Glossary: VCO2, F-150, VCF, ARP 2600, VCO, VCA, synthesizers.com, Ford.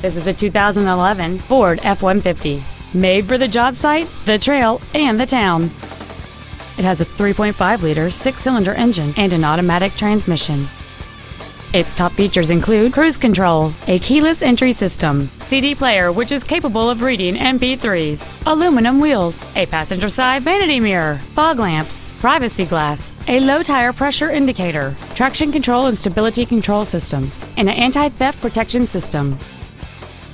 This is a 2011 Ford F-150, made for the job site, the trail, and the town. It has a 3.5-liter six-cylinder engine and an automatic transmission. Its top features include cruise control, a keyless entry system, CD player which is capable of reading MP3s, aluminum wheels, a passenger side vanity mirror, fog lamps, privacy glass, a low tire pressure indicator, traction control and stability control systems, and an anti-theft protection system.